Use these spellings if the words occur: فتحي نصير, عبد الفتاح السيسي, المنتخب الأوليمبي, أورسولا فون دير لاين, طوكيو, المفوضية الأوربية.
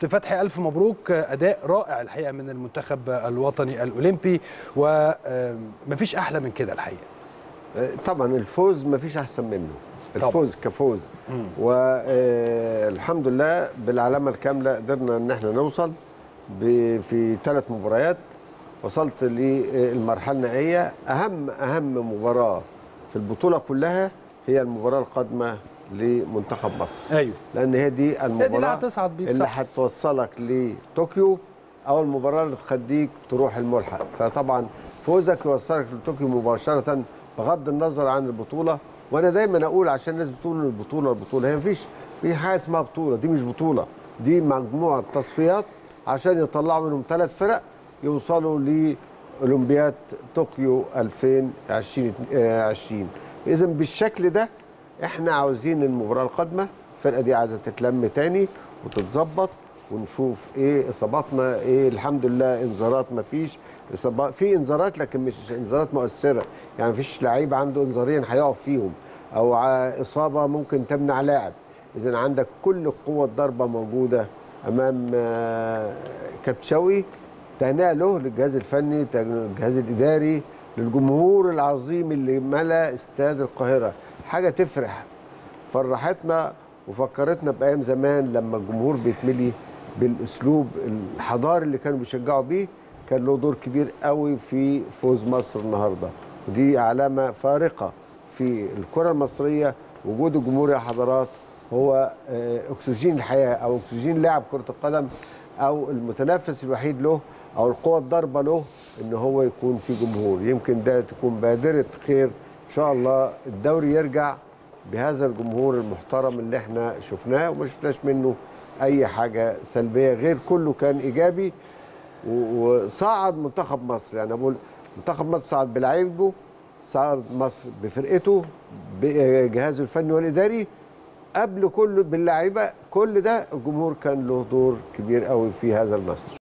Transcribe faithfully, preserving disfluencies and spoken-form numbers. كابتن فتحي ألف مبروك، أداء رائع الحقيقة من المنتخب الوطني الأولمبي، ومفيش أحلى من كده الحقيقة. طبعا الفوز مفيش أحسن منه، الفوز طبعا. كفوز مم. والحمد لله بالعلامة الكاملة قدرنا أن احنا نوصل في ثلاث مباريات، وصلت للمرحلة النهائية. أهم أهم مباراة في البطولة كلها هي المباراة القادمة لمنتخب مصر. ايوه، لان هي دي المباراه اللي هتوصلك لطوكيو، او المباراه اللي تخليك تروح الملحق. فطبعا فوزك يوصلك لطوكيو مباشره بغض النظر عن البطوله. وانا دايما اقول عشان الناس بتقول البطوله البطوله، هي مفيش في حاجه اسمها بطوله، دي مش بطوله، دي مجموعه تصفيات عشان يطلعوا منهم ثلاث فرق يوصلوا لاولمبياد طوكيو ألفين وعشرين. اذا بالشكل ده احنا عاوزين المباراه القادمه الفرقه دي عايزه تتلم تاني وتتظبط، ونشوف ايه اصاباتنا ايه. الحمد لله انذارات ما فيش، اصابات في انذارات لكن مش انذارات مؤثره، يعني ما فيش لعيب عنده انذارين هيقف فيهم او اصابه ممكن تمنع لاعب. اذا عندك كل قوه ضربه موجوده امام كبشوي تناله للجهاز الفني للجهاز الاداري للجمهور العظيم اللي ملا استاد القاهره. حاجه تفرح، فرحتنا وفكرتنا بايام زمان لما الجمهور بيتملي بالاسلوب الحضاري اللي كانوا بيشجعوا بيه. كان له دور كبير قوي في فوز مصر النهارده، ودي علامه فارقه في الكره المصريه. وجود الجمهور يا حضرات هو اكسجين الحياه، او اكسجين لاعب كره القدم، او المتنافس الوحيد له، او القوه الضاربه له ان هو يكون في جمهور. يمكن ده تكون بادره خير ان شاء الله، الدوري يرجع بهذا الجمهور المحترم اللي احنا شفناه وما شفناش منه اي حاجه سلبيه، غير كله كان ايجابي. وصعد منتخب مصر، يعني اقول منتخب مصر صعد بلعيبه، صعد مصر بفرقته بجهازه الفني والاداري، قبل كله باللعيبه. كل ده الجمهور كان له دور كبير قوي في هذا المسرح.